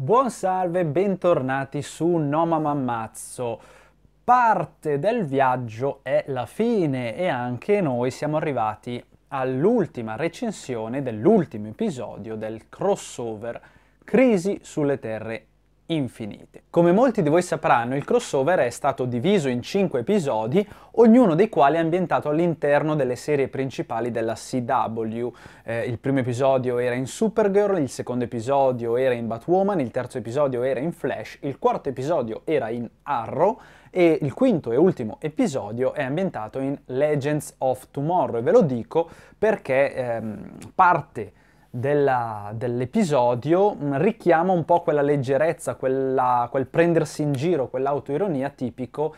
Buon salve, bentornati su No Mamammazzo. Parte del viaggio è la fine e anche noi siamo arrivati all'ultima recensione dell'ultimo episodio del crossover Crisi sulle terre infinite. Come molti di voi sapranno, il crossover è stato diviso in 5 episodi, ognuno dei quali è ambientato all'interno delle serie principali della CW. Il primo episodio era in Supergirl, il secondo episodio era in Batwoman, il terzo episodio era in Flash, il quarto episodio era in Arrow e il quinto e ultimo episodio è ambientato in Legends of Tomorrow. E ve lo dico perché parte dell'episodio richiama un po' quella leggerezza, quel prendersi in giro, quell'autoironia tipico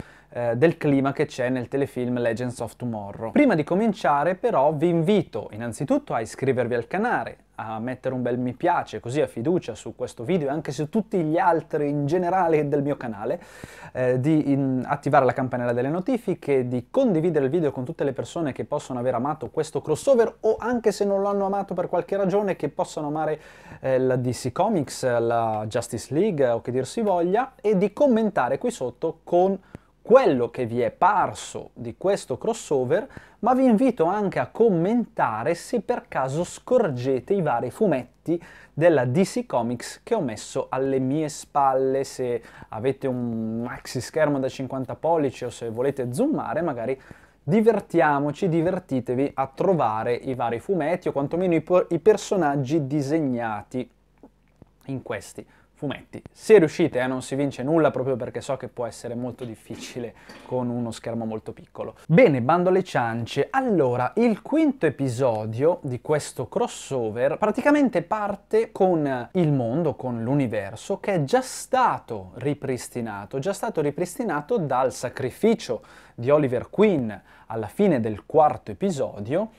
del clima che c'è nel telefilm Legends of Tomorrow. Prima di cominciare però vi invito innanzitutto a iscrivervi al canale, a mettere un bel mi piace, così a fiducia su questo video e anche su tutti gli altri in generale del mio canale, di attivare la campanella delle notifiche, di condividere il video con tutte le persone che possono aver amato questo crossover o anche se non lo hanno amato per qualche ragione, che possano amare la DC Comics, la Justice League o che dir si voglia, e di commentare qui sotto con quello che vi è parso di questo crossover, ma vi invito anche a commentare se per caso scorgete i vari fumetti della DC Comics che ho messo alle mie spalle, se avete un maxi schermo da 50 pollici o se volete zoomare, magari divertiamoci, divertitevi a trovare i vari fumetti o quantomeno i personaggi disegnati in questi fumetti. Se riuscite, non si vince nulla proprio perché so che può essere molto difficile con uno schermo molto piccolo. Bene, bando alle ciance. Allora, il quinto episodio di questo crossover praticamente parte con il mondo, con l'universo che è già stato ripristinato dal sacrificio di Oliver Queen alla fine del quarto episodio,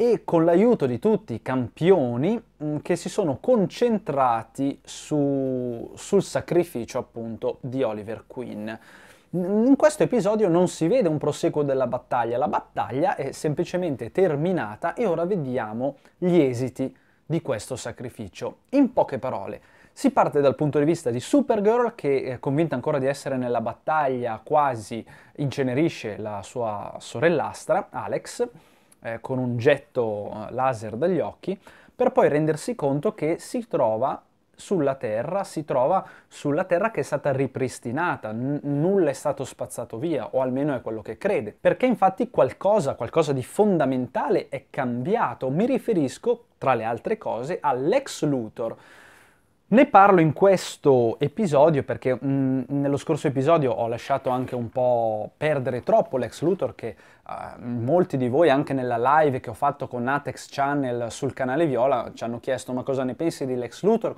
e con l'aiuto di tutti i campioni che si sono concentrati sul sacrificio appunto di Oliver Queen. In questo episodio non si vede un proseguo della battaglia, la battaglia è semplicemente terminata e ora vediamo gli esiti di questo sacrificio. In poche parole, si parte dal punto di vista di Supergirl, che è convinta ancora di essere nella battaglia, quasi incenerisce la sua sorellastra Alex con un getto laser dagli occhi, per poi rendersi conto che si trova sulla Terra che è stata ripristinata, nulla è stato spazzato via, o almeno è quello che crede, perché infatti qualcosa di fondamentale è cambiato. Mi riferisco, tra le altre cose, all'ex Luthor. Ne parlo in questo episodio perché nello scorso episodio ho lasciato anche un po' perdere troppo Lex Luthor, che molti di voi anche nella live che ho fatto con Atex Channel sul canale Viola ci hanno chiesto: ma cosa ne pensi di Lex Luthor?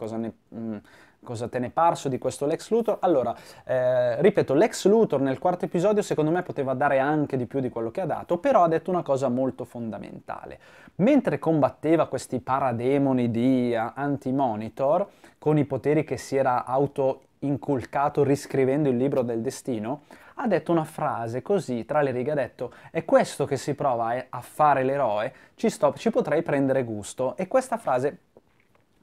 Cosa te ne è parso di questo Lex Luthor? Allora, ripeto, Lex Luthor nel quarto episodio secondo me poteva dare anche di più di quello che ha dato, però ha detto una cosa molto fondamentale. Mentre combatteva questi parademoni di Anti-Monitor, con i poteri che si era autoinculcato riscrivendo il libro del destino, ha detto una frase così, tra le righe, ha detto: è questo che si prova a fare l'eroe, ci potrei prendere gusto. E questa frase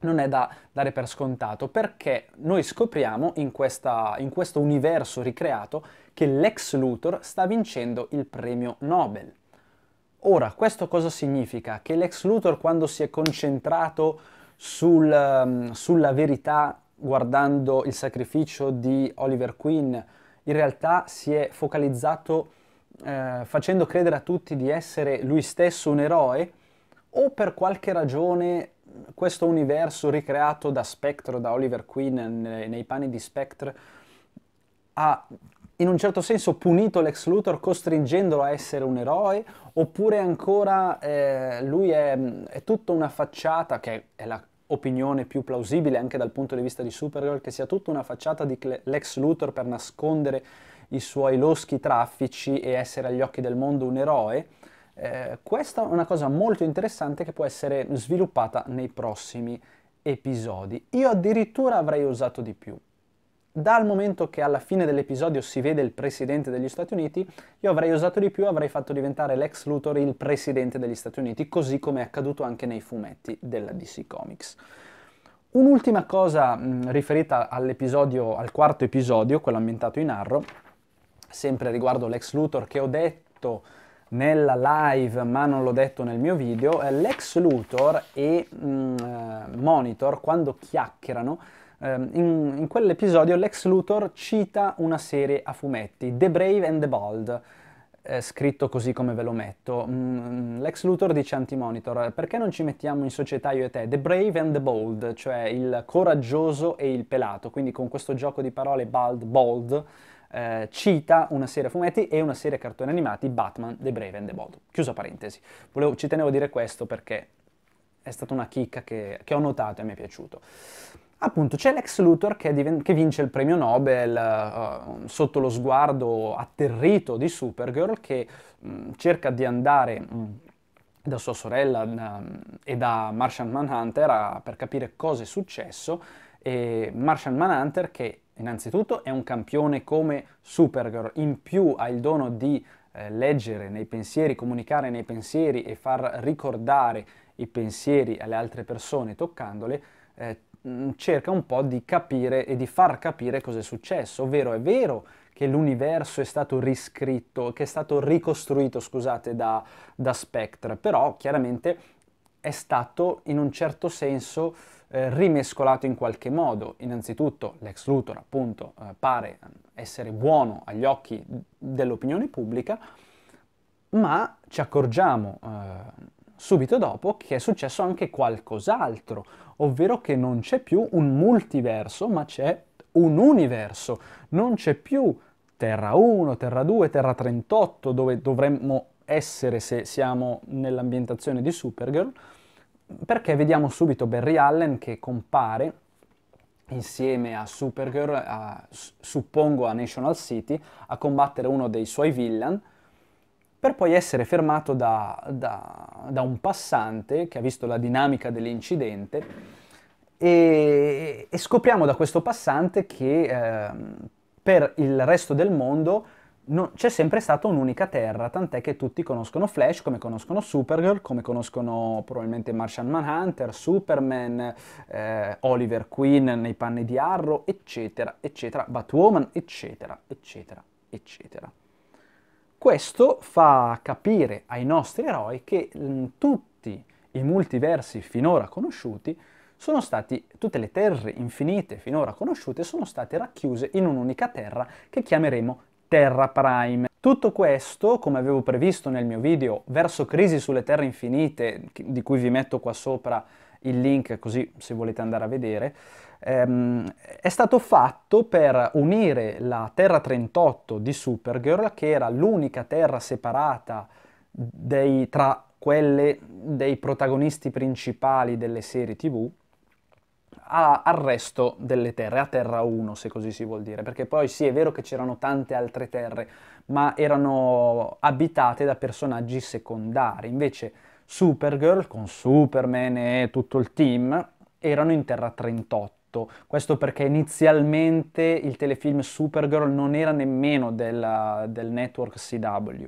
non è da dare per scontato, perché noi scopriamo in questo universo ricreato che Lex Luthor sta vincendo il premio Nobel. Ora, questo cosa significa? Che Lex Luthor, quando si è concentrato sulla verità guardando il sacrificio di Oliver Queen, in realtà si è focalizzato facendo credere a tutti di essere lui stesso un eroe, o per qualche ragione questo universo ricreato da Spectre, da Oliver Queen nei panni di Spectre, ha in un certo senso punito Lex Luthor costringendolo a essere un eroe, oppure ancora lui è tutta una facciata, che è l'opinione più plausibile anche dal punto di vista di Supergirl, che sia tutta una facciata di Lex Luthor per nascondere i suoi loschi traffici e essere agli occhi del mondo un eroe. Questa è una cosa molto interessante che può essere sviluppata nei prossimi episodi. Io addirittura avrei usato di più. Dal momento che alla fine dell'episodio si vede il presidente degli Stati Uniti, io avrei usato di più, avrei fatto diventare Lex Luthor il presidente degli Stati Uniti, così come è accaduto anche nei fumetti della DC Comics. Un'ultima cosa riferita al quarto episodio, quello ambientato in Arrow, sempre riguardo Lex Luthor, che ho detto nella live ma non l'ho detto nel mio video. Lex Luthor e Monitor, quando chiacchierano, in quell'episodio Lex Luthor cita una serie a fumetti, The Brave and the Bold, scritto così come ve lo metto. Lex Luthor dice anti-Monitor: perché non ci mettiamo in società io e te? The Brave and the Bold, cioè il coraggioso e il pelato. Quindi con questo gioco di parole bold, cita una serie a fumetti e una serie a cartoni animati, Batman, The Brave and the Bold. Chiusa parentesi. Ci tenevo a dire questo perché è stata una chicca che ho notato e mi è piaciuto. Appunto, c'è Lex Luthor che vince il premio Nobel sotto lo sguardo atterrito di Supergirl, che cerca di andare da sua sorella e da Martian Manhunter per capire cosa è successo. E Martian Manhunter, che innanzitutto è un campione come Supergirl, in più ha il dono di leggere nei pensieri, comunicare nei pensieri e far ricordare i pensieri alle altre persone toccandole, cerca un po' di capire e di far capire cosa è successo, ovvero è vero che l'universo è stato ricostruito, scusate, da Spectre, però chiaramente è stato in un certo senso rimescolato in qualche modo. Innanzitutto Lex Luthor, appunto, pare essere buono agli occhi dell'opinione pubblica, ma ci accorgiamo subito dopo che è successo anche qualcos'altro, ovvero che non c'è più un multiverso, ma c'è un universo. Non c'è più Terra 1, Terra 2, Terra 38, dove dovremmo essere se siamo nell'ambientazione di Supergirl, perché vediamo subito Barry Allen che compare insieme a Supergirl, suppongo a National City, a combattere uno dei suoi villain, per poi essere fermato da un passante che ha visto la dinamica dell'incidente, e scopriamo da questo passante che per il resto del mondo c'è sempre stata un'unica Terra, tant'è che tutti conoscono Flash, come conoscono Supergirl, come conoscono probabilmente Martian Manhunter, Superman, Oliver Queen nei panni di Arrow, eccetera, eccetera, Batwoman, eccetera, eccetera, eccetera. Questo fa capire ai nostri eroi che tutti i multiversi finora conosciuti sono stati, tutte le terre infinite finora conosciute sono state racchiuse in un'unica terra che chiameremo Terra Prime. Tutto questo, come avevo previsto nel mio video verso Crisi sulle Terre Infinite, di cui vi metto qua sopra il link così se volete andare a vedere, è stato fatto per unire la Terra 38 di Supergirl, che era l'unica terra separata tra quelle dei protagonisti principali delle serie TV, al resto delle terre, a Terra 1 se così si vuol dire, perché poi sì, è vero che c'erano tante altre terre, ma erano abitate da personaggi secondari. Invece Supergirl, con Superman e tutto il team, erano in Terra 38. Questo perché inizialmente il telefilm Supergirl non era nemmeno del network CW.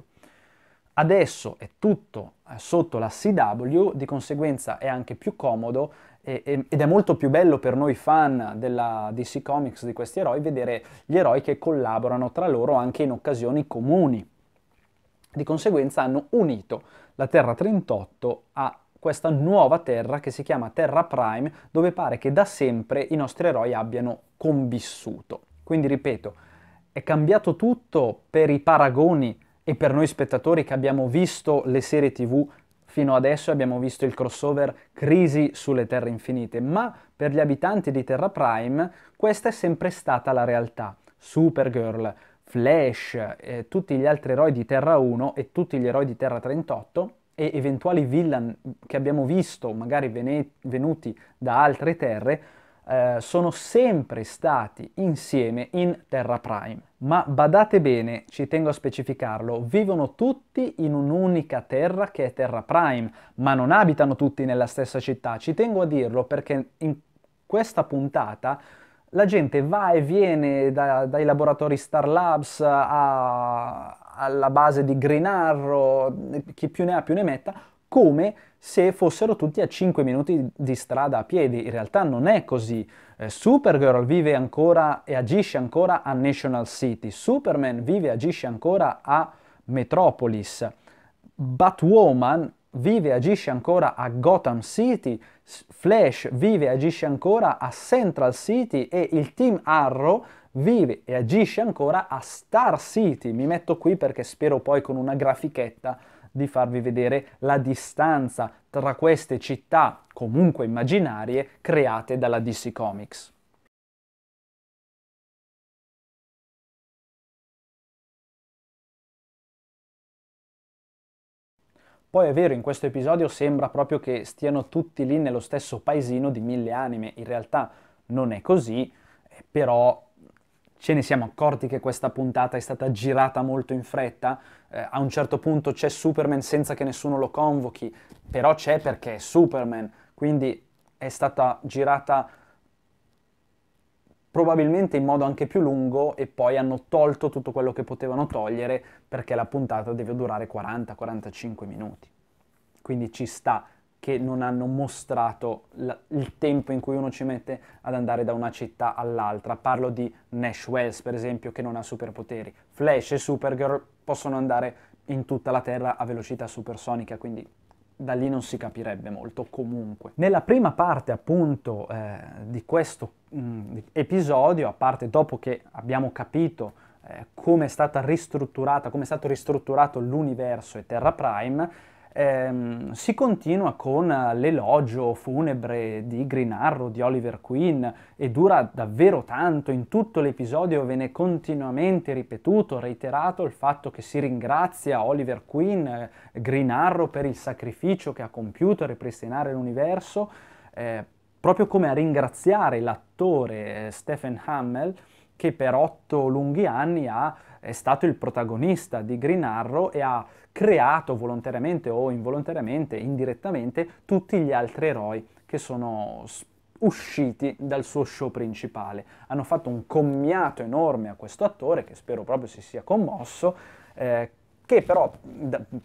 Adesso è tutto sotto la CW, di conseguenza è anche più comodo ed è molto più bello per noi fan della DC Comics, di questi eroi, vedere gli eroi che collaborano tra loro anche in occasioni comuni. Di conseguenza hanno unito la Terra 38 a questa nuova terra che si chiama Terra Prime, dove pare che da sempre i nostri eroi abbiano convissuto. Quindi ripeto, è cambiato tutto per i paragoni e per noi spettatori che abbiamo visto le serie TV fino adesso, abbiamo visto il crossover Crisi sulle Terre Infinite, ma per gli abitanti di Terra Prime questa è sempre stata la realtà. Supergirl, Flash, tutti gli altri eroi di Terra 1 e tutti gli eroi di Terra 38 e eventuali villain che abbiamo visto, magari venuti da altre terre, sono sempre stati insieme in Terra Prime. Ma badate bene, ci tengo a specificarlo, vivono tutti in un'unica terra che è Terra Prime, ma non abitano tutti nella stessa città. Ci tengo a dirlo perché in questa puntata la gente va e viene dai laboratori Star Labs alla base di Green Arrow, chi più ne ha più ne metta, come se fossero tutti a 5 minuti di strada a piedi. In realtà non è così. Supergirl vive ancora e agisce ancora a National City, Superman vive e agisce ancora a Metropolis, Batwoman vive e agisce ancora a Gotham City, Flash vive e agisce ancora a Central City e il team Arrow vive e agisce ancora a Star City. Mi metto qui perché spero poi con una grafichetta di farvi vedere la distanza tra queste città, comunque immaginarie, create dalla DC Comics. Poi è vero, in questo episodio sembra proprio che stiano tutti lì nello stesso paesino di mille anime, in realtà non è così, però ce ne siamo accorti che questa puntata è stata girata molto in fretta. A un certo punto c'è Superman senza che nessuno lo convochi, però c'è perché è Superman, quindi è stata girata probabilmente in modo anche più lungo e poi hanno tolto tutto quello che potevano togliere perché la puntata deve durare 40-45 minuti. Quindi ci sta che non hanno mostrato il tempo in cui uno ci mette ad andare da una città all'altra. Parlo di Nash Wells, per esempio, che non ha superpoteri. Flash e Supergirl possono andare in tutta la Terra a velocità supersonica, quindi da lì non si capirebbe molto comunque. Nella prima parte, appunto, di questo episodio, a parte dopo che abbiamo capito come è stata ristrutturata, come è stato ristrutturato l'universo e Terra Prime, si continua con l'elogio funebre di Green Arrow, di Oliver Queen, e dura davvero tanto. In tutto l'episodio viene continuamente ripetuto, reiterato il fatto che si ringrazia Oliver Queen, Green Arrow, per il sacrificio che ha compiuto a ripristinare l'universo, proprio come a ringraziare l'attore Stephen Hammell, che per 8 lunghi anni è stato il protagonista di Green Arrow e ha creato volontariamente o involontariamente, indirettamente, tutti gli altri eroi che sono usciti dal suo show principale. Hanno fatto un commiato enorme a questo attore, che spero proprio si sia commosso, che però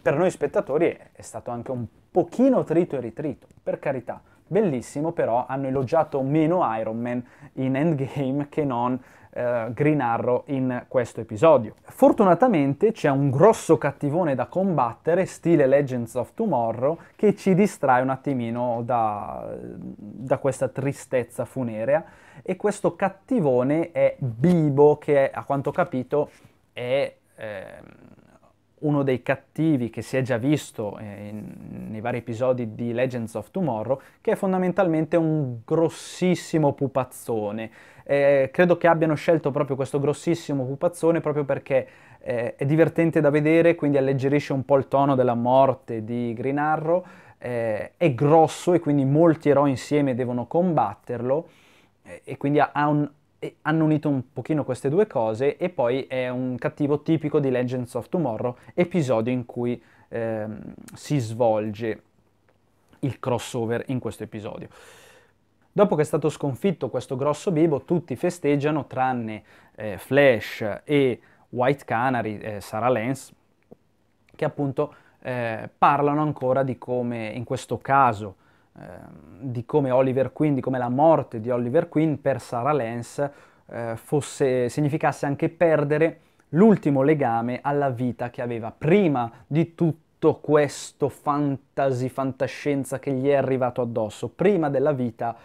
per noi spettatori è stato anche un pochino trito e ritrito, per carità. Bellissimo, però hanno elogiato meno Iron Man in Endgame che non Green Arrow in questo episodio. Fortunatamente c'è un grosso cattivone da combattere, stile Legends of Tomorrow, che ci distrae un attimino da questa tristezza funerea, e questo cattivone è Bebo, che a quanto ho capito è uno dei cattivi che si è già visto nei vari episodi di Legends of Tomorrow, che è fondamentalmente un grossissimo pupazzone. Credo che abbiano scelto proprio questo grossissimo pupazzone proprio perché è divertente da vedere, quindi alleggerisce un po' il tono della morte di Green Arrow, è grosso e quindi molti eroi insieme devono combatterlo, e quindi hanno unito un pochino queste due cose, e poi è un cattivo tipico di Legends of Tomorrow, episodio in cui si svolge il crossover in questo episodio. Dopo che è stato sconfitto questo grosso Bebo, tutti festeggiano tranne Flash e White Canary, Sara Lance, che appunto parlano ancora di come in questo caso Oliver Queen, di come la morte di Oliver Queen per Sara Lance significasse anche perdere l'ultimo legame alla vita che aveva prima di tutto questo fantascienza che gli è arrivato addosso, prima della vita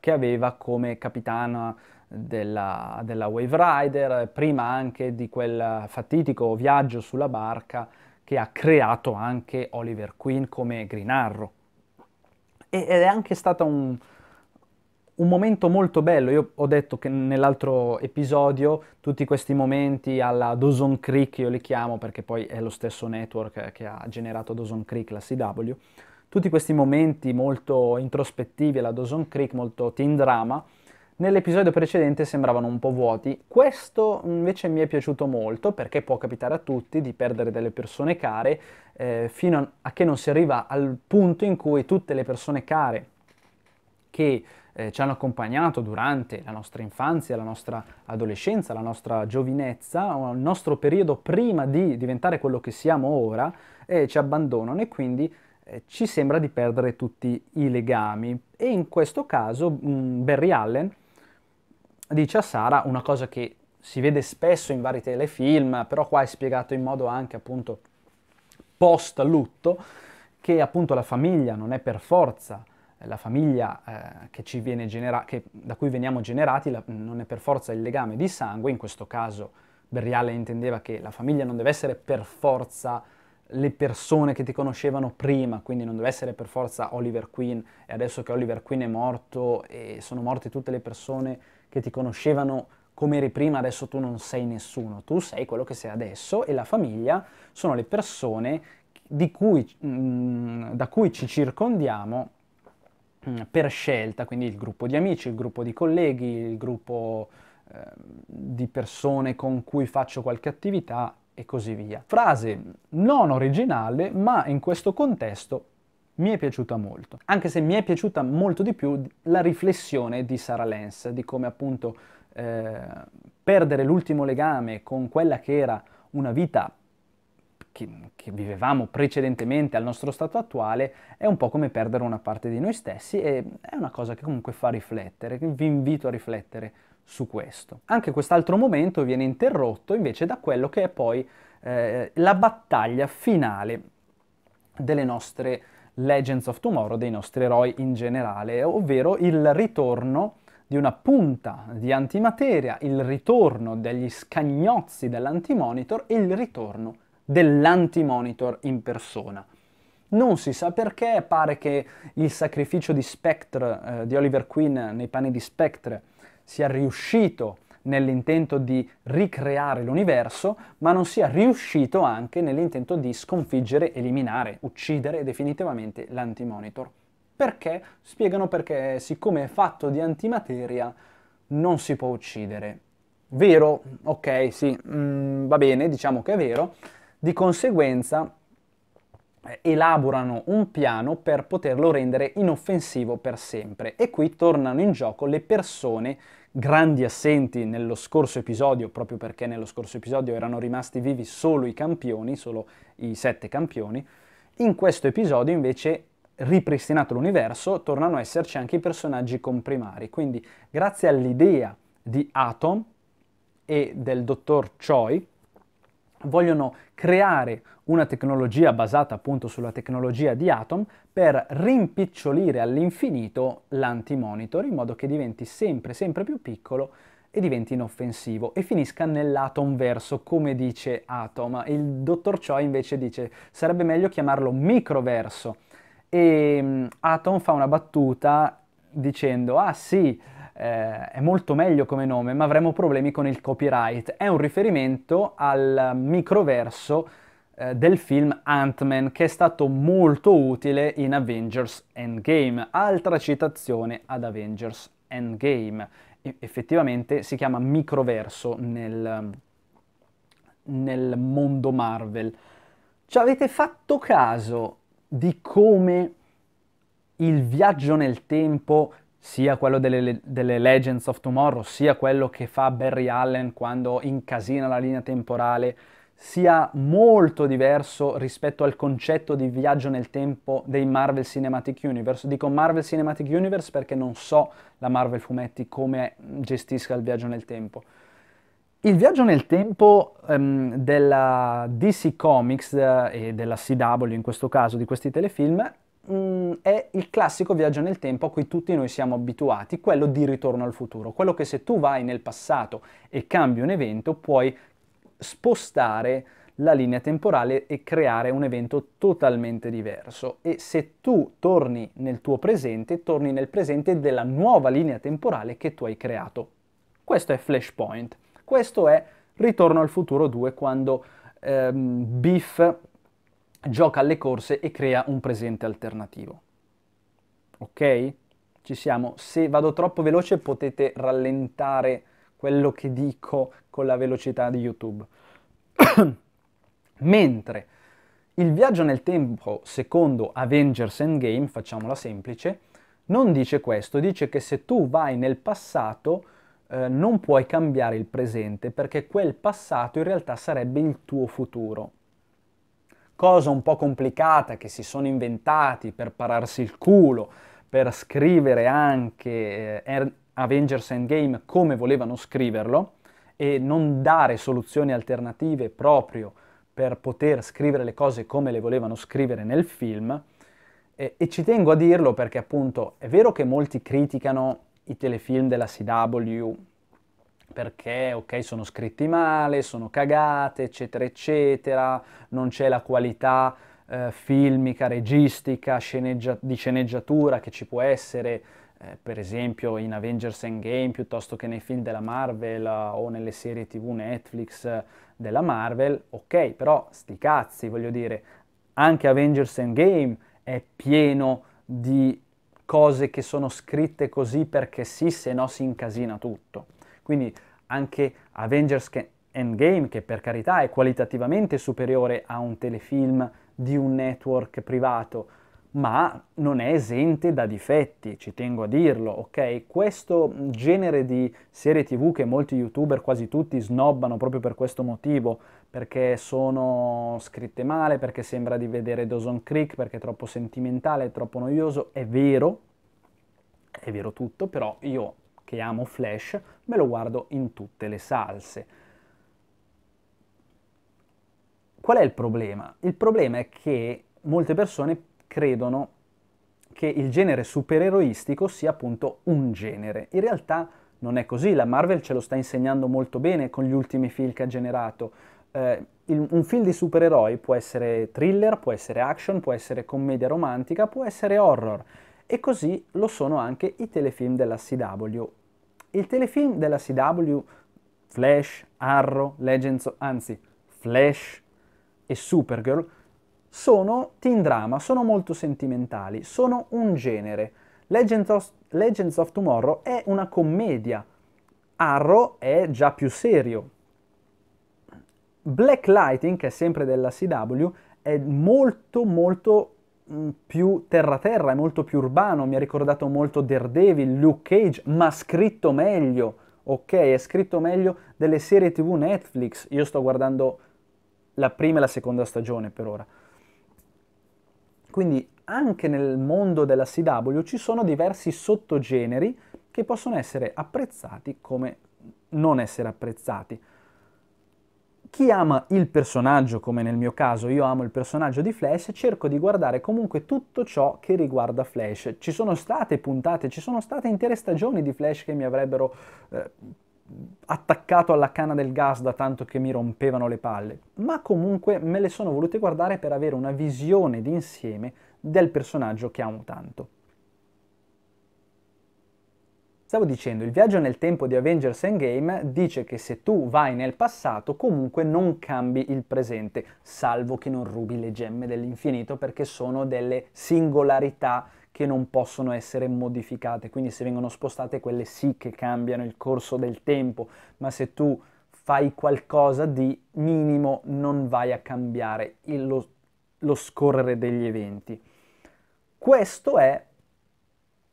che aveva come capitana della Wave Rider, prima anche di quel fatidico viaggio sulla barca che ha creato anche Oliver Queen come Green Arrow. Ed è anche stato un momento molto bello. Io ho detto che nell'altro episodio tutti questi momenti alla Dawson Creek, io li chiamo perché poi è lo stesso network che ha generato Dawson Creek, la CW, tutti questi momenti molto introspettivi alla Dawson Creek, molto teen drama, nell'episodio precedente sembravano un po' vuoti. Questo invece mi è piaciuto molto, perché può capitare a tutti di perdere delle persone care, fino a che non si arriva al punto in cui tutte le persone care che ci hanno accompagnato durante la nostra infanzia, la nostra adolescenza, la nostra giovinezza, il nostro periodo prima di diventare quello che siamo ora, ci abbandonano, e quindi ci sembra di perdere tutti i legami, e in questo caso Barry Allen dice a Sara una cosa che si vede spesso in vari telefilm, però qua è spiegato in modo anche appunto post-lutto, che appunto la famiglia non è per forza la famiglia che ci viene da cui veniamo generati, non è per forza il legame di sangue. In questo caso Barry Allen intendeva che la famiglia non deve essere per forza le persone che ti conoscevano prima, quindi non deve essere per forza Oliver Queen, e adesso che Oliver Queen è morto e sono morte tutte le persone che ti conoscevano come eri prima, adesso tu non sei nessuno, tu sei quello che sei adesso, e la famiglia sono le persone da cui ci circondiamo per scelta, quindi il gruppo di amici, il gruppo di colleghi, il gruppo di persone con cui faccio qualche attività e così via. Frase non originale, ma in questo contesto mi è piaciuta molto, anche se mi è piaciuta molto di più la riflessione di Sara Lance, di come appunto perdere l'ultimo legame con quella che era una vita che vivevamo precedentemente al nostro stato attuale è un po' come perdere una parte di noi stessi, e è una cosa che comunque fa riflettere. Vi invito a riflettere su questo. Anche quest'altro momento viene interrotto invece da quello che è poi la battaglia finale delle nostre Legends of Tomorrow, dei nostri eroi in generale, ovvero il ritorno di una punta di antimateria, il ritorno degli scagnozzi dell'antimonitor e il ritorno dell'antimonitor in persona. Non si sa perché, pare che il sacrificio di Spectre, di Oliver Queen nei panni di Spectre, sia riuscito nell'intento di ricreare l'universo, ma non sia riuscito anche nell'intento di sconfiggere, eliminare, uccidere definitivamente l'antimonitor. Perché? Spiegano perché, siccome è fatto di antimateria, non si può uccidere. Vero? Ok, sì, va bene, diciamo che è vero. Di conseguenza elaborano un piano per poterlo rendere inoffensivo per sempre, e qui tornano in gioco le persone grandi assenti nello scorso episodio, proprio perché nello scorso episodio erano rimasti vivi solo i campioni, solo i 7 campioni. In questo episodio invece, ripristinato l'universo, tornano a esserci anche i personaggi comprimari, quindi grazie all'idea di Atom e del dottor Choi vogliono creare una tecnologia basata appunto sulla tecnologia di Atom per rimpicciolire all'infinito l'antimonitor, in modo che diventi sempre più piccolo e diventi inoffensivo e finisca nell'atomverso, come dice Atom. Il dottor Choi invece dice sarebbe meglio chiamarlo microverso, e Atom fa una battuta dicendo ah sì, è molto meglio come nome, ma avremo problemi con il copyright. È un riferimento al microverso del film Ant-Man, che è stato molto utile in Avengers Endgame. Altra citazione ad Avengers Endgame. Effettivamente si chiama microverso nel mondo Marvel. Ci avete fatto caso di come il viaggio nel tempo, sia quello delle Legends of Tomorrow, sia quello che fa Barry Allen quando incasina la linea temporale, sia molto diverso rispetto al concetto di viaggio nel tempo dei Marvel Cinematic Universe? Dico Marvel Cinematic Universe perché non so la Marvel Fumetti come gestisca il viaggio nel tempo. Il viaggio nel tempo della DC Comics e della CW, in questo caso di questi telefilm, è il classico viaggio nel tempo a cui tutti noi siamo abituati, quello di Ritorno al Futuro, quello che se tu vai nel passato e cambi un evento puoi spostare la linea temporale e creare un evento totalmente diverso, e se tu torni nel tuo presente, torni nel presente della nuova linea temporale che tu hai creato. Questo è Flashpoint, questo è Ritorno al Futuro 2, quando Biff gioca alle corse e crea un presente alternativo. Ok? Ci siamo? Se vado troppo veloce potete rallentare quello che dico con la velocità di YouTube. Mentre il viaggio nel tempo secondo Avengers Endgame, facciamola semplice, non dice questo, dice che se tu vai nel passato non puoi cambiare il presente, perché quel passato in realtà sarebbe il tuo futuro. cosa un po' complicata che si sono inventati per pararsi il culo, per scrivere anche Avengers Endgame come volevano scriverlo e non dare soluzioni alternative proprio per poter scrivere le cose come le volevano scrivere nel film. E ci tengo a dirlo perché appunto è vero che molti criticano i telefilm della CW perché ok, sono scritti male, sono cagate, eccetera eccetera, non c'è la qualità filmica, registica, di sceneggiatura che ci può essere per esempio in Avengers Endgame piuttosto che nei film della Marvel o nelle serie TV Netflix della Marvel. Ok, però sti cazzi, voglio dire, anche Avengers Endgame è pieno di cose che sono scritte così perché sì, se no si incasina tutto. Quindi anche Avengers Endgame, che per carità è qualitativamente superiore a un telefilm di un network privato, ma non è esente da difetti, ci tengo a dirlo, ok? Questo genere di serie TV che molti youtuber, quasi tutti, snobbano proprio per questo motivo, perché sono scritte male, perché sembra di vedere Dawson Creek, perché è troppo sentimentale, è troppo noioso, è vero tutto, però io che amo Flash, me lo guardo in tutte le salse. Qual è il problema? Il problema è che molte persone credono che il genere supereroistico sia appunto un genere. In realtà non è così, la Marvel ce lo sta insegnando molto bene con gli ultimi film che ha generato. Un film di supereroi può essere thriller, può essere action, può essere commedia romantica, può essere horror. E così lo sono anche i telefilm della CW. Il telefilm della CW, Flash, Arrow, Flash e Supergirl, sono teen drama, sono molto sentimentali, sono un genere. Legends of Tomorrow è una commedia, Arrow è già più serio. Black Lightning, che è sempre della CW, è molto molto più terra-terra, è molto più urbano, mi ha ricordato molto Daredevil, Luke Cage, ma scritto meglio, ok? È scritto meglio delle serie TV Netflix. Io sto guardando la prima e la seconda stagione per ora. Quindi anche nel mondo della CW ci sono diversi sottogeneri che possono essere apprezzati come non essere apprezzati. Chi ama il personaggio, come nel mio caso io amo il personaggio di Flash, cerco di guardare comunque tutto ciò che riguarda Flash. Ci sono state puntate, ci sono state intere stagioni di Flash che mi avrebbero attaccato alla canna del gas da tanto che mi rompevano le palle, ma comunque me le sono volute guardare per avere una visione d'insieme del personaggio che amo tanto. Stavo dicendo, il viaggio nel tempo di Avengers Endgame dice che se tu vai nel passato comunque non cambi il presente, salvo che non rubi le gemme dell'infinito perché sono delle singolarità che non possono essere modificate, quindi se vengono spostate quelle sì che cambiano il corso del tempo, ma se tu fai qualcosa di minimo non vai a cambiare lo scorrere degli eventi. Questo è,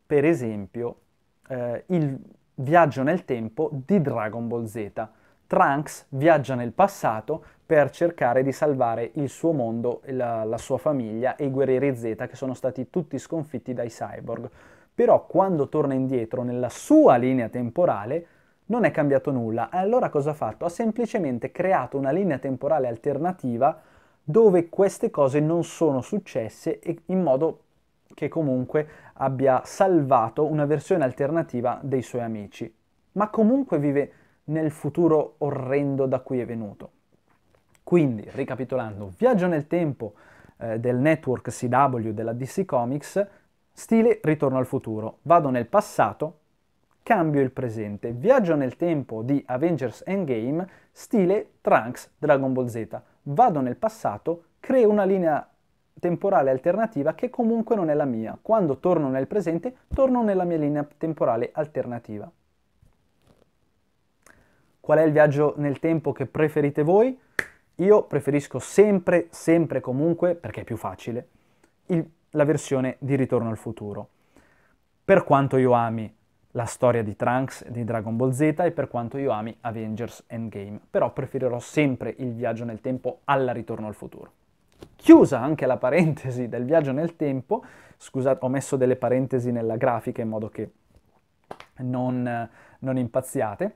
per esempio, il viaggio nel tempo di Dragon Ball Z. Trunks viaggia nel passato per cercare di salvare il suo mondo, la sua famiglia e i guerrieri Z che sono stati tutti sconfitti dai cyborg. Però quando torna indietro nella sua linea temporale non è cambiato nulla. Allora cosa ha fatto? Ha semplicemente creato una linea temporale alternativa dove queste cose non sono successe e in modo che comunque abbia salvato una versione alternativa dei suoi amici, ma comunque vive nel futuro orrendo da cui è venuto. Quindi, ricapitolando, viaggio nel tempo del network CW della DC Comics, stile Ritorno al Futuro. Vado nel passato, cambio il presente. Viaggio nel tempo di Avengers Endgame, stile Trunks Dragon Ball Z. Vado nel passato, creo una linea temporale alternativa che comunque non è la mia. Quando torno nel presente, torno nella mia linea temporale alternativa. Qual è il viaggio nel tempo che preferite voi? Io preferisco sempre comunque, perché è più facile, la versione di Ritorno al Futuro. Per quanto io ami la storia di Trunks, di Dragon Ball Z e per quanto io ami Avengers Endgame, però preferirò sempre il viaggio nel tempo alla Ritorno al Futuro. Chiusa anche la parentesi del viaggio nel tempo, scusate, ho messo delle parentesi nella grafica in modo che non impazziate,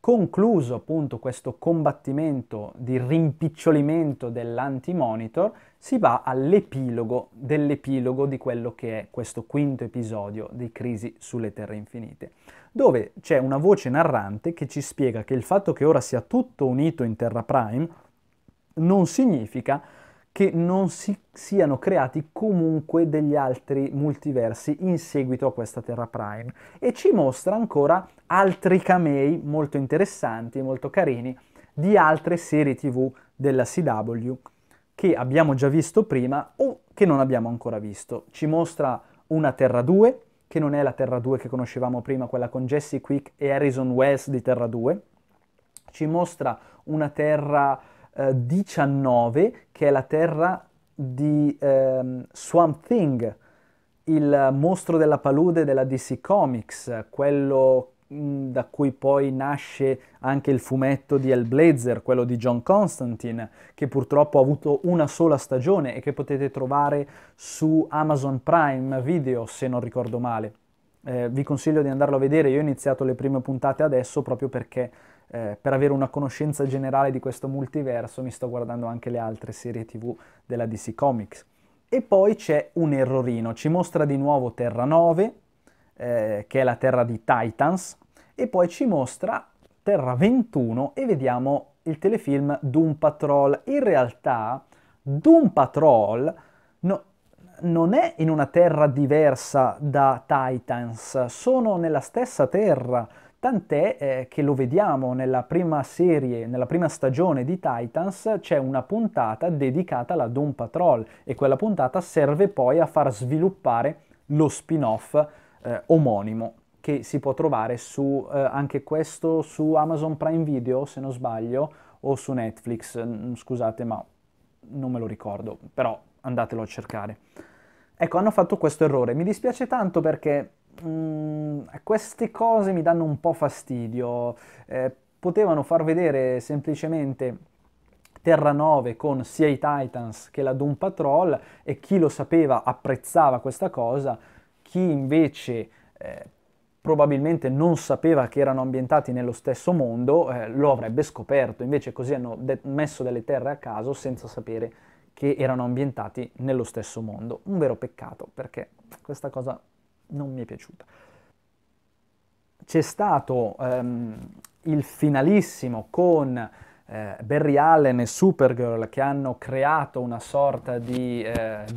concluso appunto questo combattimento di rimpicciolimento dell'anti-monitor, si va all'epilogo di quello che è questo quinto episodio di Crisi sulle Terre Infinite, dove c'è una voce narrante che ci spiega che il fatto che ora sia tutto unito in Terra Prime non significa che non si siano creati comunque degli altri multiversi in seguito a questa Terra Prime, e ci mostra ancora altri camei molto interessanti e molto carini di altre serie TV della CW che abbiamo già visto prima o che non abbiamo ancora visto. Ci mostra una Terra 2 che non è la Terra 2 che conoscevamo prima, quella con Jesse Quick e Harrison Wells di Terra 2. Ci mostra una Terra 19, che è la terra di Swamp Thing, il mostro della palude della DC Comics, quello da cui poi nasce anche il fumetto di Hellblazer, quello di John Constantine, che purtroppo ha avuto una sola stagione e che potete trovare su Amazon Prime Video, se non ricordo male. Vi consiglio di andarlo a vedere, io ho iniziato le prime puntate adesso proprio perché per avere una conoscenza generale di questo multiverso mi sto guardando anche le altre serie TV della DC Comics. E poi c'è un errorino, ci mostra di nuovo Terra 9, che è la terra di Titans, e poi ci mostra Terra 21 e vediamo il telefilm Doom Patrol. In realtà Doom Patrol non è in una terra diversa da Titans, sono nella stessa terra. Tant'è che lo vediamo nella prima serie, nella prima stagione di Titans, c'è una puntata dedicata alla Doom Patrol e quella puntata serve poi a far sviluppare lo spin-off omonimo, che si può trovare su, anche questo su Amazon Prime Video, se non sbaglio, o su Netflix, scusate ma non me lo ricordo, però andatelo a cercare. Ecco, hanno fatto questo errore, mi dispiace tanto perché queste cose mi danno un po' fastidio. Potevano far vedere semplicemente Terra 9 con sia i Titans che la Doom Patrol, e chi lo sapeva apprezzava questa cosa, chi invece probabilmente non sapeva che erano ambientati nello stesso mondo lo avrebbe scoperto. Invece così hanno messo delle terre a caso senza sapere che erano ambientati nello stesso mondo. Un vero peccato, perché questa cosa non mi è piaciuta. C'è stato il finalissimo con Barry Allen e Supergirl che hanno creato una sorta di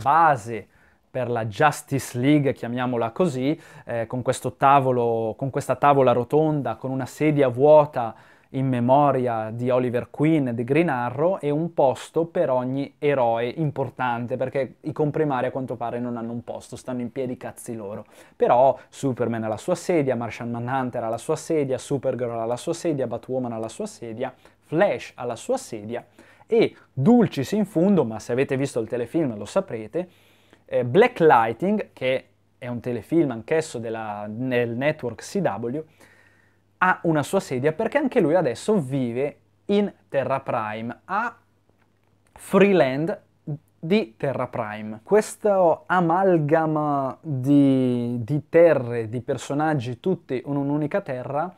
base per la Justice League, chiamiamola così, con questo tavolo, con questa tavola rotonda, con una sedia vuota in memoria di Oliver Queen, di Green Arrow, e un posto per ogni eroe importante, perché i comprimari a quanto pare non hanno un posto, stanno in piedi cazzi loro. Però Superman ha la sua sedia, Martian Manhunter ha la sua sedia, Supergirl ha la sua sedia, Batwoman ha la sua sedia, Flash ha la sua sedia e, dulcis in fundo, ma se avete visto il telefilm lo saprete, Black Lightning, che è un telefilm anch'esso del network CW, ha una sua sedia, perché anche lui adesso vive in Terra Prime, a Freeland di Terra Prime. Questo amalgama di terre, di personaggi, tutti in un'unica terra,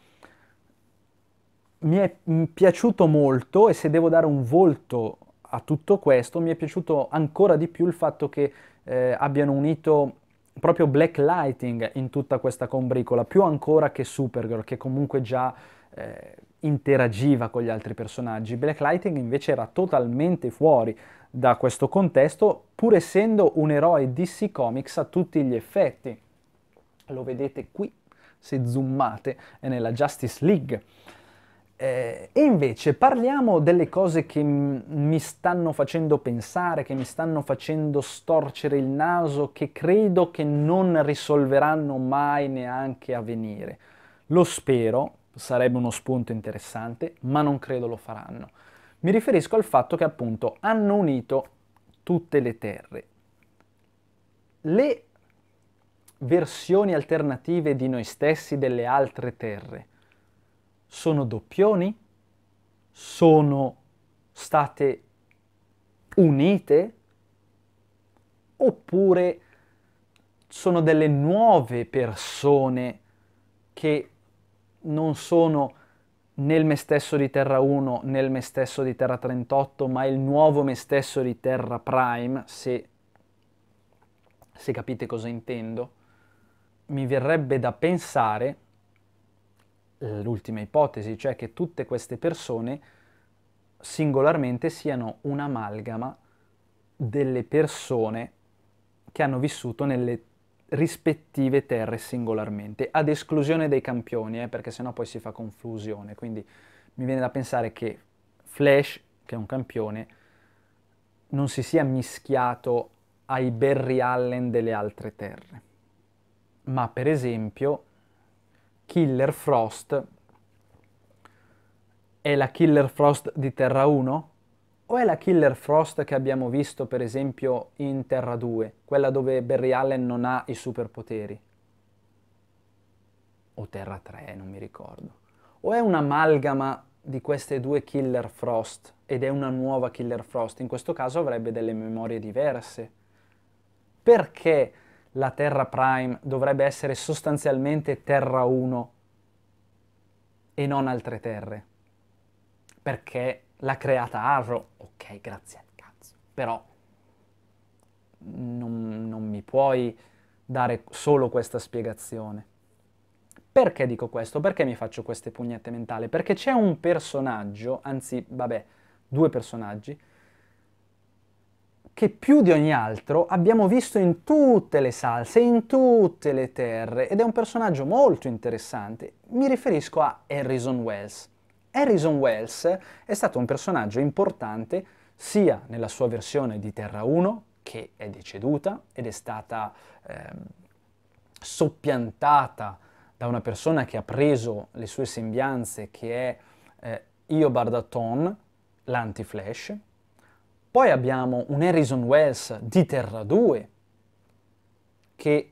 mi è piaciuto molto, e se devo dare un volto a tutto questo, mi è piaciuto ancora di più il fatto che abbiano unito proprio Black Lightning in tutta questa combricola, più ancora che Supergirl, che comunque già interagiva con gli altri personaggi. Black Lightning invece era totalmente fuori da questo contesto, pur essendo un eroe DC Comics a tutti gli effetti. Lo vedete qui, se zoomate, è nella Justice League. E invece parliamo delle cose che mi stanno facendo pensare, che mi stanno facendo storcere il naso, che credo che non risolveranno mai neanche a venire. Lo spero, sarebbe uno spunto interessante, ma non credo lo faranno. Mi riferisco al fatto che appunto hanno unito tutte le terre. Le versioni alternative di noi stessi delle altre terre sono doppioni? Sono state unite, oppure sono delle nuove persone che non sono nel me stesso di Terra 1, nel me stesso di Terra 38, ma il nuovo me stesso di Terra Prime, se capite cosa intendo. Mi verrebbe da pensare, l'ultima ipotesi, cioè che tutte queste persone singolarmente siano un'amalgama delle persone che hanno vissuto nelle rispettive terre singolarmente, ad esclusione dei campioni, perché sennò poi si fa confusione. Quindi mi viene da pensare che Flash, che è un campione, non si sia mischiato ai Barry Allen delle altre terre, ma per esempio Killer Frost è la Killer Frost di Terra 1? O è la Killer Frost che abbiamo visto per esempio in Terra 2, quella dove Barry Allen non ha i superpoteri? O Terra 3, non mi ricordo. O è un'amalgama di queste due Killer Frost ed è una nuova Killer Frost? In questo caso avrebbe delle memorie diverse. Perché la Terra Prime dovrebbe essere sostanzialmente Terra 1 e non altre terre? Perché l'ha creata Arrow, ok, grazie al cazzo, però non mi puoi dare solo questa spiegazione. Perché dico questo? Perché mi faccio queste pugnette mentali? Perché c'è un personaggio, anzi, vabbè, due personaggi, che più di ogni altro abbiamo visto in tutte le salse, in tutte le terre, ed è un personaggio molto interessante. Mi riferisco a Harrison Wells. Harrison Wells è stato un personaggio importante sia nella sua versione di Terra 1, che è deceduta ed è stata soppiantata da una persona che ha preso le sue sembianze, che è Iobarda Thawne, l'anti-Flash. Poi abbiamo un Harrison Wells di Terra 2, che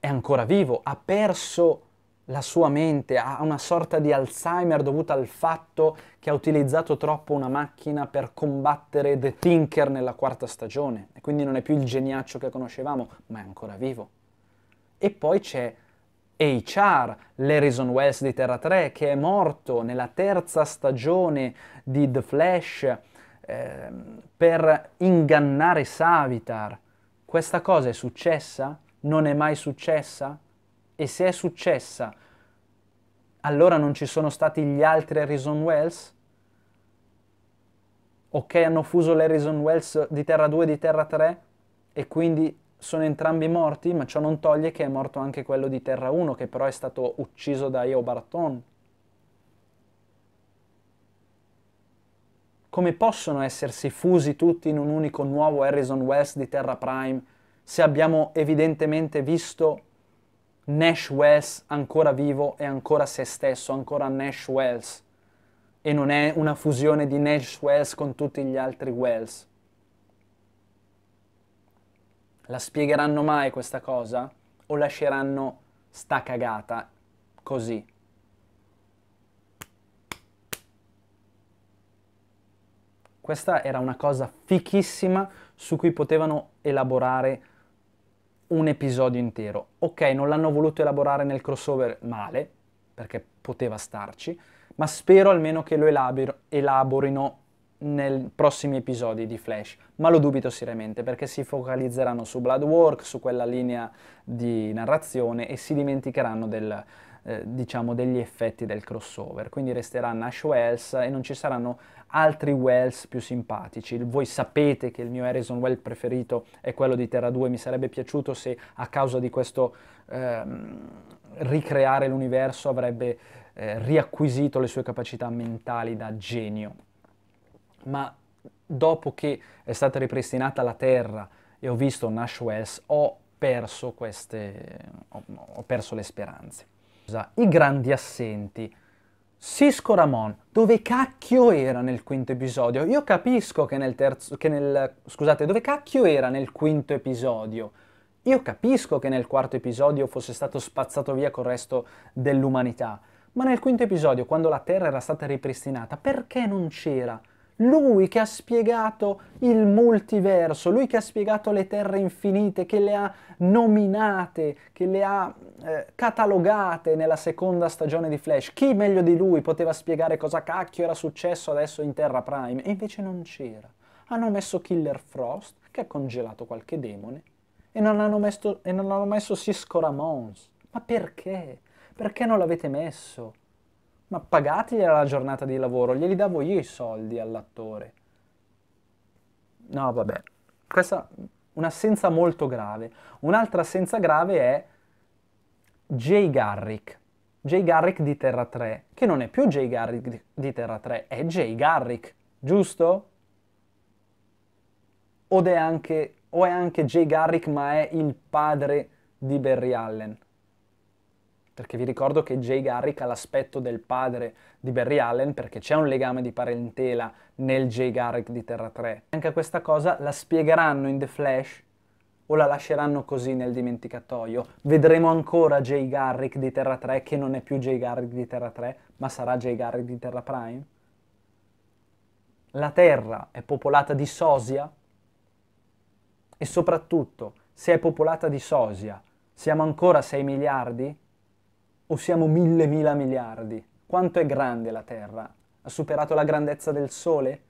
è ancora vivo, ha perso la sua mente, ha una sorta di Alzheimer dovuta al fatto che ha utilizzato troppo una macchina per combattere The Thinker nella quarta stagione, e quindi non è più il geniaccio che conoscevamo, ma è ancora vivo. E poi c'è HR, l'Harrison Wells di Terra 3, che è morto nella terza stagione di The Flash per ingannare Savitar. Questa cosa è successa? Non è mai successa? E se è successa, allora non ci sono stati gli altri Harrison Wells? Ok, hanno fuso l'Harrison Wells di Terra 2 e di Terra 3 e quindi sono entrambi morti, ma ciò non toglie che è morto anche quello di Terra 1, che però è stato ucciso da Iobarda Thawne. Come possono essersi fusi tutti in un unico nuovo Harrison Wells di Terra Prime se abbiamo evidentemente visto Nash Wells ancora vivo e ancora se stesso, ancora Nash Wells, e non è una fusione di Nash Wells con tutti gli altri Wells? La spiegheranno mai questa cosa? O lasceranno sta cagata così? Questa era una cosa fichissima su cui potevano elaborare un episodio intero. Ok, non l'hanno voluto elaborare nel crossover, male, perché poteva starci, ma spero almeno che lo elaborino nei prossimi episodi di Flash, ma lo dubito seriamente, perché si focalizzeranno su Bloodwork, su quella linea di narrazione, e si dimenticheranno degli effetti del crossover. Quindi resterà Nash Wells e non ci saranno altri Wells più simpatici. Voi sapete che il mio Harrison Wells preferito è quello di Terra 2, mi sarebbe piaciuto se a causa di questo ricreare l'universo avrebbe riacquisito le sue capacità mentali da genio. Ma dopo che è stata ripristinata la Terra e ho visto Nash Wells, ho perso le speranze. I grandi assenti. Sisko Ramon, dove cacchio era nel quinto episodio? Io capisco che dove cacchio era nel quinto episodio? Io capisco che nel quarto episodio fosse stato spazzato via col resto dell'umanità, ma nel quinto episodio, quando la Terra era stata ripristinata, perché non c'era? lui che ha spiegato il multiverso, lui che ha spiegato le terre infinite, che le ha nominate, che le ha catalogate nella seconda stagione di Flash. Chi meglio di lui poteva spiegare cosa cacchio era successo adesso in Terra Prime? E invece non c'era. Hanno messo Killer Frost, che ha congelato qualche demone, e non hanno messo Cisco Ramons. Ma perché? Perché non l'avete messo? Ma pagategliela la giornata di lavoro, glieli davo io i soldi all'attore. No, vabbè. Questa è un'assenza molto grave. Un'altra assenza grave è Jay Garrick. Jay Garrick di Terra 3, che non è più Jay Garrick di Terra 3, è Jay Garrick, giusto? O è anche Jay Garrick, ma è il padre di Barry Allen. Perché vi ricordo che Jay Garrick ha l'aspetto del padre di Barry Allen, perché c'è un legame di parentela nel Jay Garrick di Terra 3. Anche questa cosa la spiegheranno in The Flash o la lasceranno così nel dimenticatoio? Vedremo ancora Jay Garrick di Terra 3 che non è più Jay Garrick di Terra 3, ma sarà Jay Garrick di Terra Prime? La Terra è popolata di sosia? E soprattutto, se è popolata di sosia, siamo ancora 6 miliardi? O siamo 1000.000 miliardi? Quanto è grande la Terra? Ha superato la grandezza del Sole?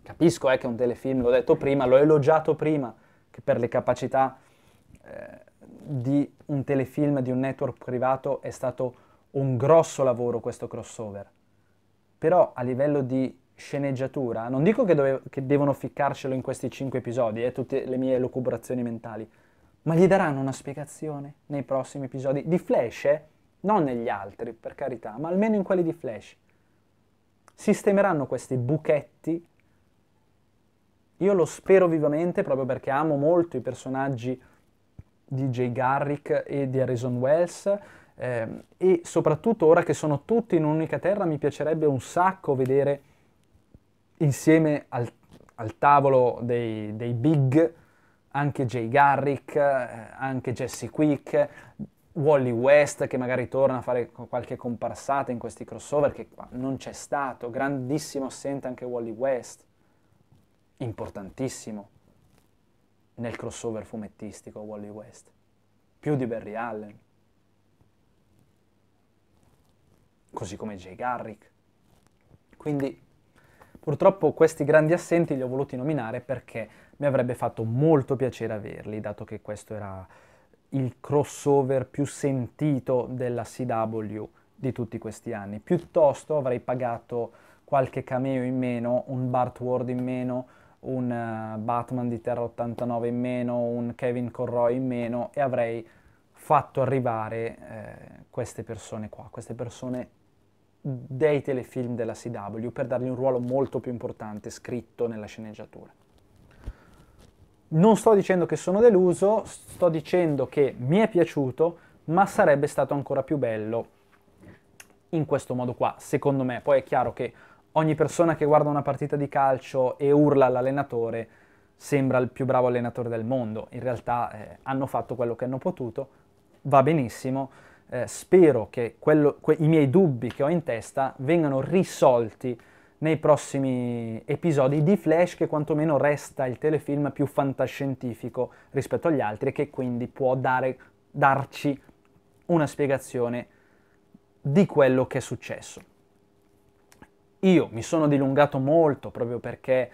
Capisco che è un telefilm, l'ho detto prima, l'ho elogiato prima, che per le capacità di un telefilm, di un network privato, è stato un grosso lavoro questo crossover. Però a livello di sceneggiatura, non dico che devono ficcarcelo in questi 5 episodi, tutte le mie elucubrazioni mentali, ma gli daranno una spiegazione nei prossimi episodi di Flash, non negli altri, per carità, ma almeno in quelli di Flash. Sistemeranno questi buchetti. Io lo spero vivamente, proprio perché amo molto i personaggi di Jay Garrick e di Harrison Wells, e soprattutto ora che sono tutti in un'unica terra mi piacerebbe un sacco vedere insieme al tavolo dei big, anche Jay Garrick, anche Jesse Quick, Wally West, che magari torna a fare qualche comparsata in questi crossover, che qua non c'è stato, grandissimo assente anche Wally West, importantissimo nel crossover fumettistico Wally West, più di Barry Allen, così come Jay Garrick. Quindi purtroppo questi grandi assenti li ho voluti nominare perché mi avrebbe fatto molto piacere averli, dato che questo era il crossover più sentito della CW di tutti questi anni. Piuttosto avrei pagato qualche cameo in meno, un Bart Ward in meno, un Batman di Terra 89 in meno, un Kevin Conroy in meno, e avrei fatto arrivare queste persone qua, queste persone dei telefilm della CW, per dargli un ruolo molto più importante scritto nella sceneggiatura. Non sto dicendo che sono deluso, sto dicendo che mi è piaciuto, ma sarebbe stato ancora più bello in questo modo qua, secondo me. Poi è chiaro che ogni persona che guarda una partita di calcio e urla all'allenatore sembra il più bravo allenatore del mondo. In realtà hanno fatto quello che hanno potuto, va benissimo. Spero che i miei dubbi che ho in testa vengano risolti nei prossimi episodi di Flash, che quantomeno resta il telefilm più fantascientifico rispetto agli altri e che quindi può darci una spiegazione di quello che è successo. Io mi sono dilungato molto, proprio perché,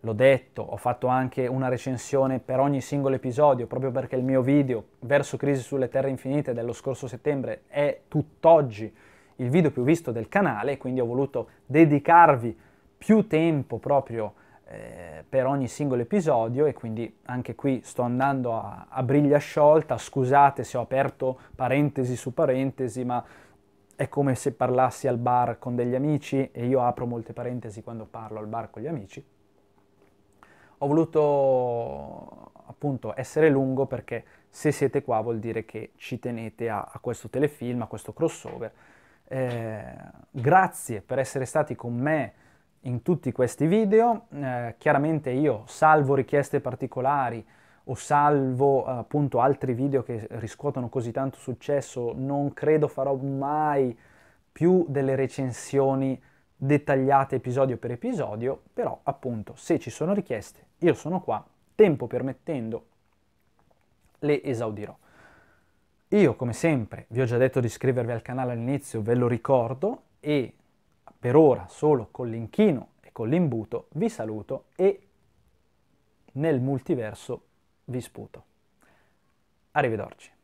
l'ho detto, ho fatto anche una recensione per ogni singolo episodio, proprio perché il mio video verso Crisi sulle Terre Infinite dello scorso settembre è tutt'oggi il video più visto del canale, quindi ho voluto dedicarvi più tempo proprio per ogni singolo episodio, e quindi anche qui sto andando a briglia sciolta. Scusate se ho aperto parentesi su parentesi, ma è come se parlassi al bar con degli amici, e io apro molte parentesi quando parlo al bar con gli amici. Ho voluto appunto essere lungo perché se siete qua vuol dire che ci tenete a questo telefilm, a questo crossover. Grazie per essere stati con me in tutti questi video. Chiaramente io, salvo richieste particolari o salvo appunto altri video che riscuotono così tanto successo, non credo farò mai più delle recensioni dettagliate episodio per episodio, però appunto se ci sono richieste io sono qua, tempo permettendo le esaudirò. Io come sempre vi ho già detto di iscrivervi al canale all'inizio, ve lo ricordo, e per ora solo con l'inchino e con l'imbuto vi saluto e nel multiverso vi sputo. Arrivederci.